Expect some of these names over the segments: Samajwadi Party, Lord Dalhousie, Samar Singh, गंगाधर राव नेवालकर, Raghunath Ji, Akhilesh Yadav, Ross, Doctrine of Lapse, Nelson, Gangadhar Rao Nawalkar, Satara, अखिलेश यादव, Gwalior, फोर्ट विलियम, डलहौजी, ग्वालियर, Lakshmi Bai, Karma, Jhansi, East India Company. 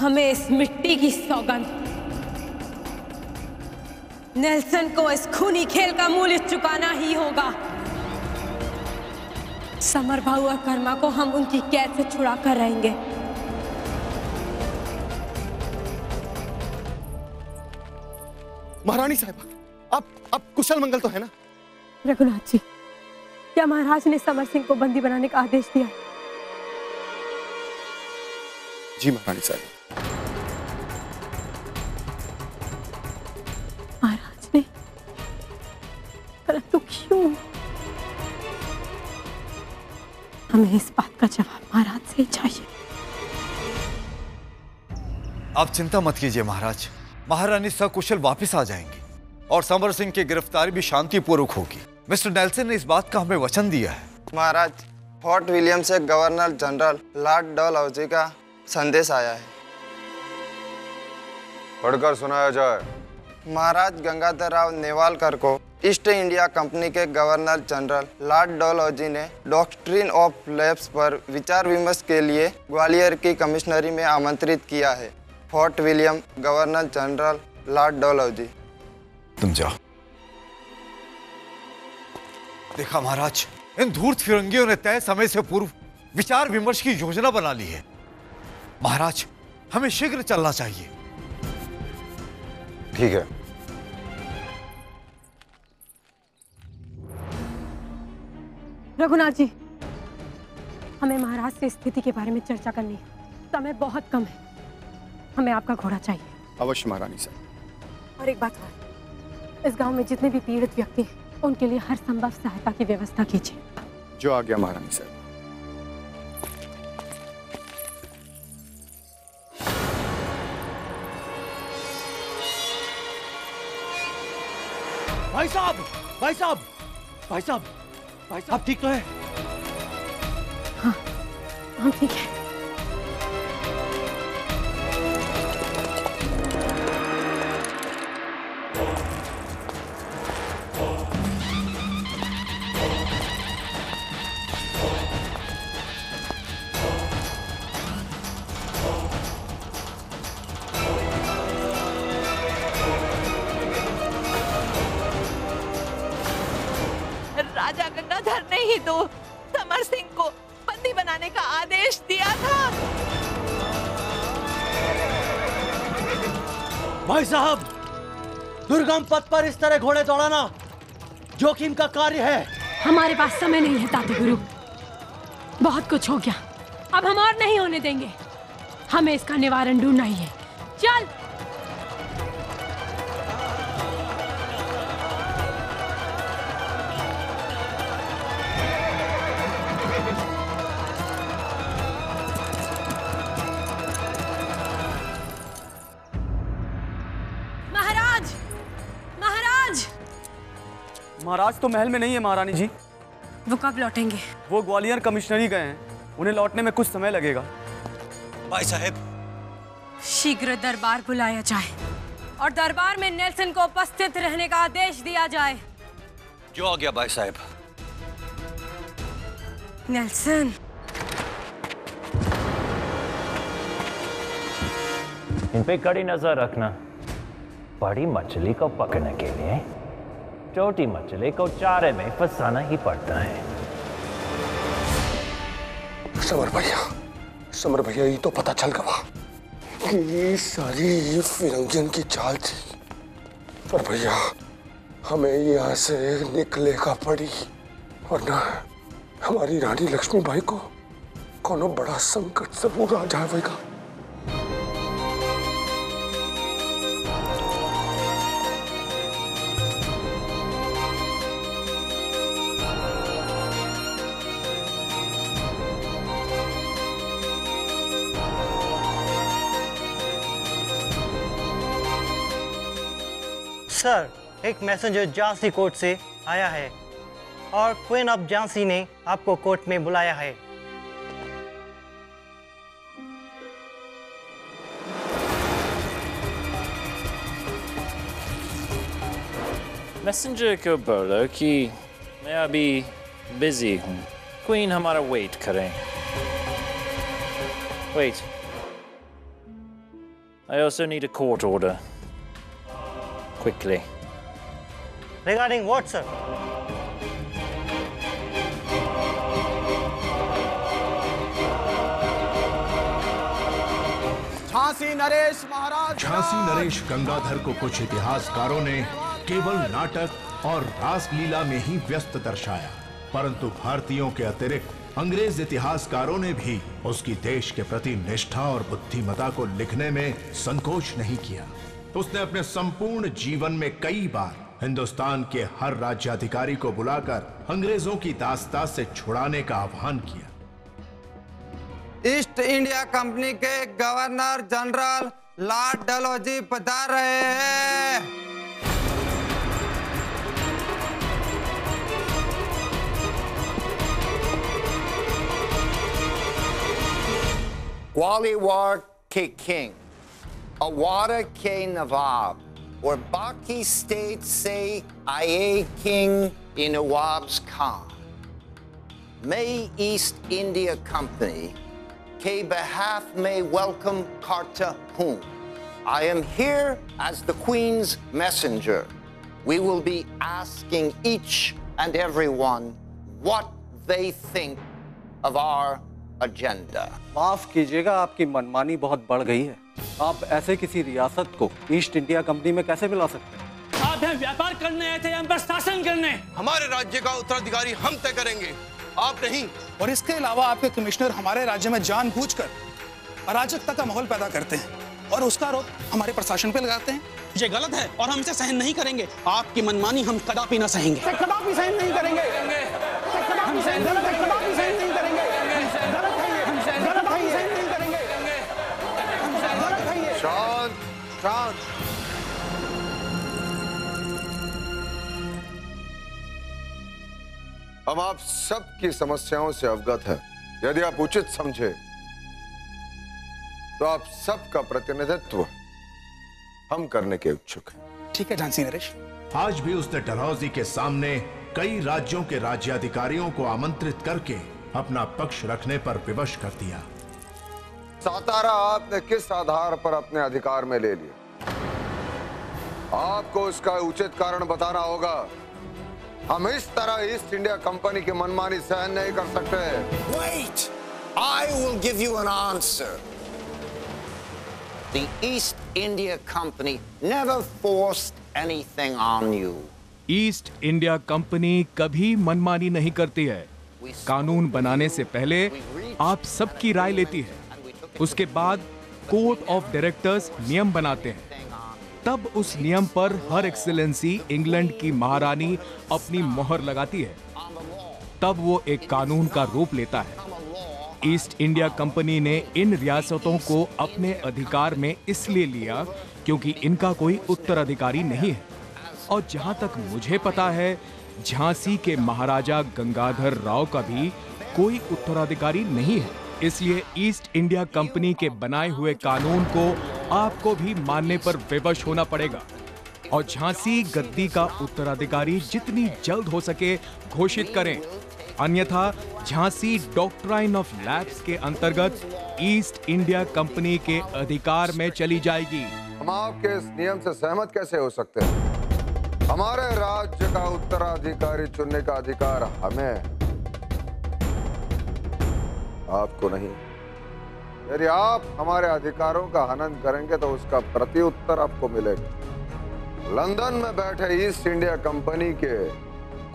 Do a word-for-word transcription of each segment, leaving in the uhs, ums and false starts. हमें इस मिट्टी की सौगंध, नेल्सन को इस खूनी खेल का मूल्य चुकाना ही होगा। समर भाऊ और कर्मा को हम उनकी कैद से छुड़ा कर रहेंगे। महारानी साहिबा, आप आप कुशल मंगल तो है ना? रघुनाथ जी, क्या महाराज ने समर सिंह को बंदी बनाने का आदेश दिया? जी महारानी साहिबा। महाराज ने, परंतु क्यों? हमें इस बात का जवाब महाराज से ही चाहिए। आप चिंता मत कीजिए महाराज, महारानी सकुशल वापस आ जाएंगी और समर सिंह की गिरफ्तारी भी शांतिपूर्वक होगी। मिस्टर नेल्सन ने इस बात का हमें वचन दिया है। महाराज, फोर्ट विलियम से गवर्नर जनरल लॉर्ड डलहौजी का संदेश आया है। पढ़कर सुनाया जाए। महाराज, गंगाधर राव नेवालकर को ईस्ट इंडिया कंपनी के गवर्नर जनरल लॉर्ड डलहौजी ने डॉक्ट्रिन ऑफ लैप्स पर विचार विमर्श के लिए ग्वालियर की कमिश्नरी में आमंत्रित किया है। फोर्ट विलियम, governor general lord डलहौजी। तुम जाओ। देखा महाराज, इन धूर्त फिरंगियों ने तय समय से पूर्व विचार विमर्श की योजना बना ली है। महाराज, हमें शीघ्र चलना चाहिए। ठीक है। रघुनाथ जी, हमें महाराज से स्थिति के बारे में चर्चा करनी है। समय बहुत कम है, हमें आपका घोड़ा चाहिए। अवश्य महारानी साहब। और एक बात और, इस गांव में जितने भी पीड़ित व्यक्ति हैं उनके लिए हर संभव सहायता की व्यवस्था कीजिए। जो आ गया महारानी साहब। भाई साहब, भाई साहब, भाई साहब, भाई साहब, ठीक तो है? हाँ, हाँ ठीक है। साहब, दुर्गम पथ पर इस तरह घोड़े दौड़ाना जोखिम का कार्य है। हमारे पास समय नहीं है ताते गुरु, बहुत कुछ हो गया, अब हम और नहीं होने देंगे। हमें इसका निवारण ढूंढना ही है। चल। महाराज तो महल में नहीं है महारानी जी। वो कब लौटेंगे? वो ग्वालियर कमिश्नरी गए हैं, उन्हें लौटने में कुछ समय लगेगा। भाई साहब, शीघ्र दरबार बुलाया जाए और दरबार में नेल्सन को उपस्थित रहने का आदेश दिया जाए। जो आ गया भाई साहब। नेल्सन, इन पे कड़ी नजर रखना। बड़ी मछली को पकड़ने के लिए छोटी मछली को चारे में फंसाना ही पड़ता है। समर भैया, समर भैया, ये तो पता चल गया, ये सारी फिरंगियन की चाल थी। पर भैया, हमें यहाँ से निकले का पड़ी, वरना हमारी रानी लक्ष्मी बाई को कोनो बड़ा संकट जरूर आ जाएगा। सर, एक मैसेंजर झांसी कोर्ट से आया है और क्वीन ऑफ झांसी ने आपको कोर्ट में बुलाया है। मैसेंजर को बोलो कि मैं अभी बिजी हूँ, क्वीन हमारा वेट करें। Wait, I also need a court order. Quickly. Regarding what, sir? Jhansi नरेश महाराज। झांसी नरेश गंगाधर को कुछ इतिहासकारों ने केवल नाटक और रासलीला में ही व्यस्त दर्शाया, परंतु भारतीयों के अतिरिक्त अंग्रेज इतिहासकारों ने भी उसकी देश के प्रति निष्ठा और बुद्धिमता को लिखने में संकोच नहीं किया। उसने अपने संपूर्ण जीवन में कई बार हिंदुस्तान के हर राज्याधिकारी को बुलाकर अंग्रेजों की दास्तान से छुड़ाने का आह्वान किया। ईस्ट इंडिया कंपनी के गवर्नर जनरल लॉर्ड डलहौजी पधार रहे हैं। Gwalior ke king, Awara ke Nawab, or Baki state say Aye king in Nawab's Khan. May East India Company ke behalf may welcome Karta Hoon. I am here as the Queen's messenger. We will be asking each and everyone what they think of our agenda. माफ कीजिएगा, आपकी मनमानी बहुत बढ़ गई है। आप ऐसे किसी रियासत को ईस्ट इंडिया कंपनी में कैसे मिला सकते हैं? आप यहाँ व्यापार करने आए थे, हम पर शासन करने। हमारे राज्य का उत्तराधिकारी हम तय करेंगे, आप नहीं। और इसके अलावा आपके कमिश्नर हमारे राज्य में जानबूझकर अराजकता का माहौल पैदा करते हैं और उसका रोक हमारे प्रशासन पे लगाते हैं। ये गलत है और हमसे सहन नहीं करेंगे। आपकी मनमानी हम कदापि न सहेंगे, कदापि सहन नहीं करेंगे। शांत, शांत। हम आप सब की समस्याओं से अवगत हैं। यदि आप उचित समझे तो आप सबका प्रतिनिधित्व हम करने के इच्छुक हैं। ठीक है झांसी नरेश। आज भी उसने डलहौजी के सामने कई राज्यों के राज्याधिकारियों को आमंत्रित करके अपना पक्ष रखने पर विवश कर दिया। सातारा आपने किस आधार पर अपने अधिकार में ले लिया? आपको उसका उचित कारण बताना होगा। हम इस तरह ईस्ट इंडिया कंपनी की मनमानी सहन नहीं कर सकते। Wait, I will give you an answer. The East India Company never forced anything on you. East India Company कभी मनमानी नहीं करती है। कानून बनाने से पहले आप सबकी राय लेती है, उसके बाद कोर्ट ऑफ डायरेक्टर्स नियम बनाते हैं, तब उस नियम पर हर एक्सीलेंसी इंग्लैंड की महारानी अपनी मोहर लगाती है, तब वो एक कानून का रूप लेता है। ईस्ट इंडिया कंपनी ने इन रियासतों को अपने अधिकार में इसलिए लिया क्योंकि इनका कोई उत्तराधिकारी नहीं है। और जहां तक मुझे पता है, झांसी के महाराजा गंगाधर राव का भी कोई उत्तराधिकारी नहीं है, इसलिए ईस्ट इंडिया कंपनी के बनाए हुए कानून को आपको भी मानने पर विवश होना पड़ेगा। और झांसी गद्दी का उत्तराधिकारी जितनी जल्द हो सके घोषित करें, अन्यथा झांसी डॉक्ट्राइन ऑफ लैप्स के अंतर्गत ईस्ट इंडिया कंपनी के अधिकार में चली जाएगी। हम आपके इस नियम से सहमत कैसे हो सकते हैं? हमारे राज्य का उत्तराधिकारी चुनने का अधिकार हमें, आपको नहीं। यदि आप हमारे अधिकारों का हनन करेंगे तो उसका प्रतिउत्तर आपको मिलेगा। लंदन में बैठे ईस्ट इंडिया कंपनी के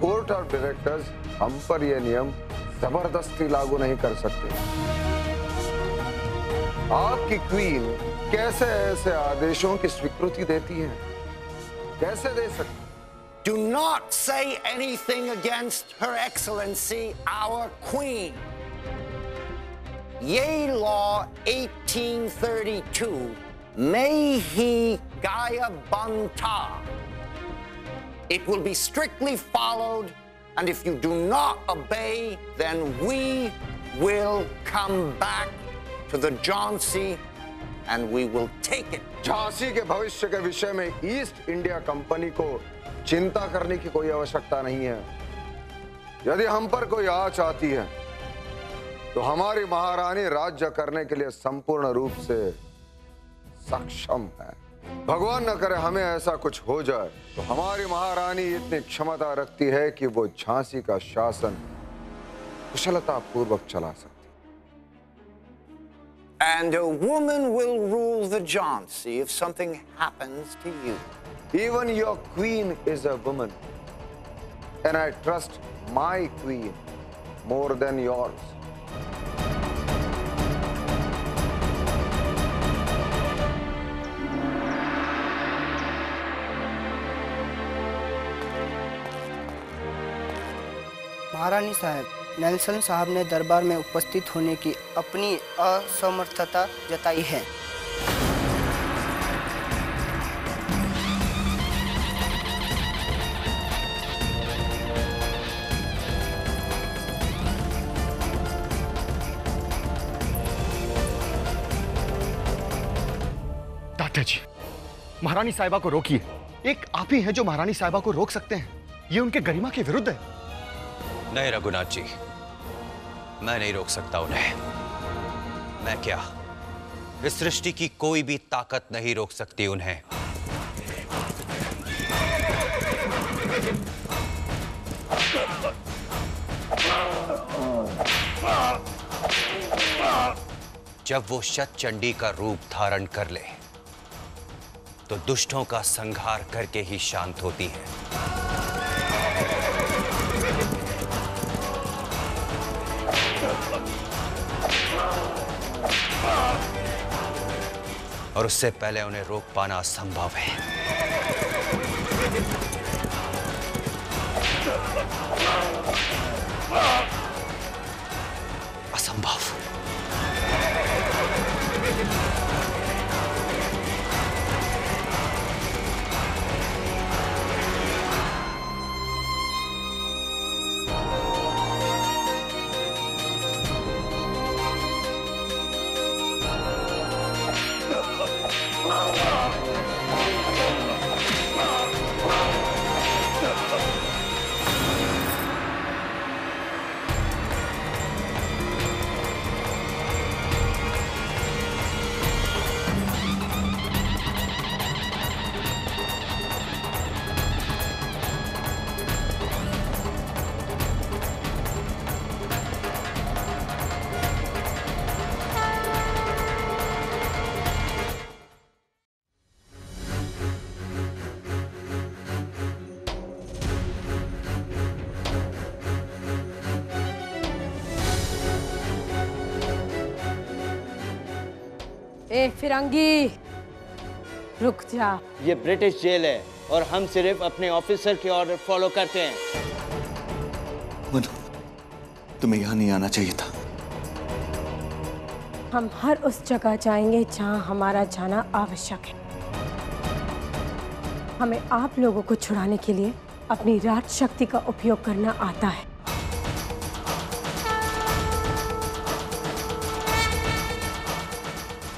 कोर्ट ऑफ डायरेक्टर्स हम पर यह नियम जबरदस्ती लागू नहीं कर सकते। आपकी क्वीन कैसे ऐसे आदेशों की स्वीकृति देती है, कैसे दे सकती? Do not say anything against Her Excellency, our Queen. Yea law eighteen thirty-two, may he Gaya Banta. It will be strictly followed, and if you do not obey, then we will come back to the Jhansi and we will take it. Jhansi के भविष्य के विषय में east India company को चिंता करने की कोई आवश्यकता नहीं है। यदि हम पर कोई आँच आती है तो हमारी महारानी राज्य करने के लिए संपूर्ण रूप से सक्षम हैं। भगवान न करे हमें ऐसा कुछ हो जाए। तो हमारी महारानी इतनी क्षमता रखती है कि वो झांसी का शासन कुशलता पूर्वक चला सकती। And a woman will rule the Jhansi if something happens to you. Even your queen is a woman, and I trust my queen more than yours. महारानी साहब, नेल्सन साहब ने दरबार में उपस्थित होने की अपनी असमर्थता जताई है। दादा जी, महारानी साहिबा को रोकिए। एक आप ही हैं जो महारानी साहिबा को रोक सकते हैं। ये उनके गरिमा के विरुद्ध है। नहीं रघुनाथ जी, मैं नहीं रोक सकता उन्हें। मैं क्या, इस सृष्टि की कोई भी ताकत नहीं रोक सकती उन्हें। जब वो शतचंडी का रूप धारण कर ले तो दुष्टों का संहार करके ही शांत होती है। और उससे पहले उन्हें रोक पाना असंभव है। असंभव। ए फिरंगी, रुक जा। ये ब्रिटिश जेल है और हम सिर्फ अपने ऑफिसर के ऑर्डर फॉलो करते हैं। मधु, तुम्हें यहाँ नहीं आना चाहिए था। हम हर उस जगह जाएंगे जहाँ हमारा जाना आवश्यक है। हमें आप लोगों को छुड़ाने के लिए अपनी राज शक्ति का उपयोग करना आता है।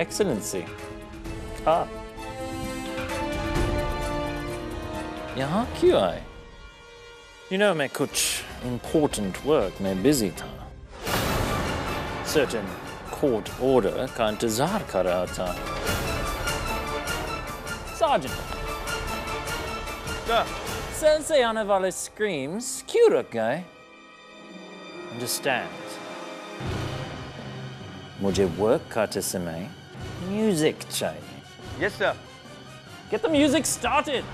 एक्सेलेंसी, आप यहाँ क्यों आए? You know, मैं कुछ important work में busy था। Certain court order का इंतजार कर रहा था। Sergeant, सेल से आने वाले screams क्यों रुक गए? Understand? मुझे work करते समय music चाहिए। Yes, sir. Get the music started.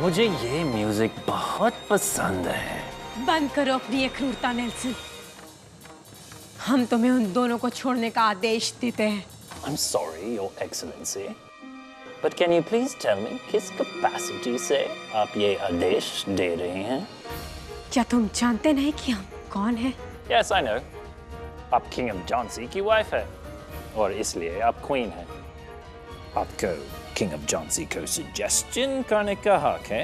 मुझे ये म्यूजिक बहुत पसंद है। बंद करो अपनी ये क्रूरता नेल्सन। हम तुम्हें उन दोनों को छोड़ने का आदेश देते हैं। I'm sorry, Your Excellency, but can you please tell me किस कैपेसिटी से आप ये आदेश दे रहे हैं? क्या तुम जानते नहीं कि हम कौन हैं? Yes, I know. आप किंग ऑफ झांसी की वाइफ है और इसलिए आप क्वीन हैं। आपको किंग ऑफ झांसी को सजेशन करने का हक है,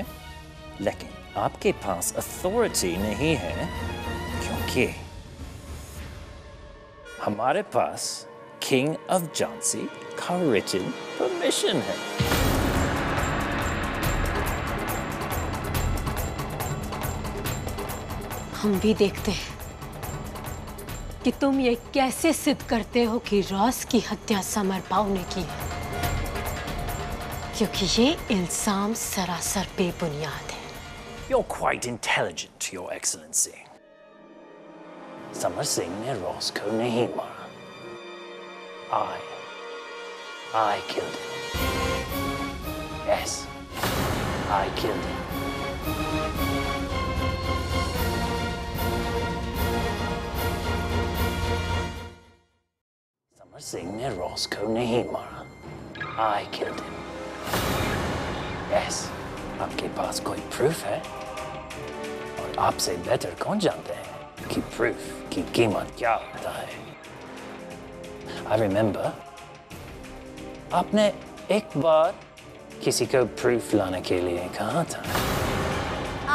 लेकिन आपके पास अथॉरिटी नहीं है क्योंकि हमारे पास किंग ऑफ झांसी का रिटन परमिशन है। हम भी देखते हैं कि तुम ये कैसे सिद्ध करते हो कि रॉस की हत्या समर बाऊ ने की है, क्योंकि ये इल्जाम सरासर बेबुनियाद है। You're quite intelligent, Your Excellency. Samar Singh ने रॉस को नहीं मारा। I, I killed him. Yes, I killed him. Samar Singh ने रॉस को नहीं मारा। I killed him. Yes, आपके पास कोई प्रूफ है और आपसे बेहतर कौन जानते हैं कि प्रूफ की कीमत क्या होता है। I remember, आपने एक बार किसी को प्रूफ लाने के लिए कहा था।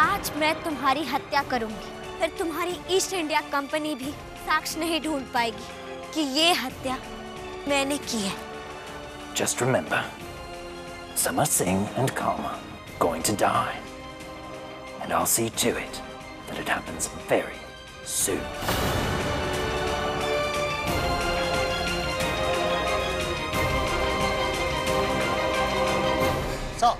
आज मैं तुम्हारी हत्या करूंगी, पर तुम्हारी ईस्ट इंडिया कंपनी भी साक्ष्य नहीं ढूंढ पाएगी कि ये हत्या मैंने की है। Just remember, Samar Singh and Karma going to die, and I'll see to it that it happens very soon. So,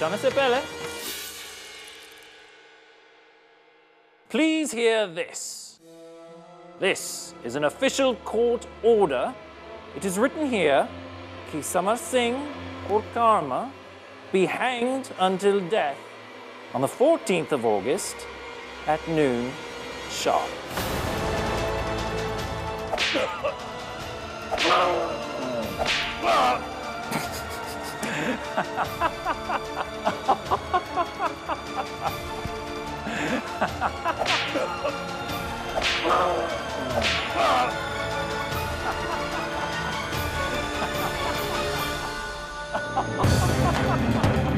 जाने से पहले please hear this. This is an official court order. It is written here that Samar Singh or Karma be hanged until death on the fourteenth of August at noon sharp. Ha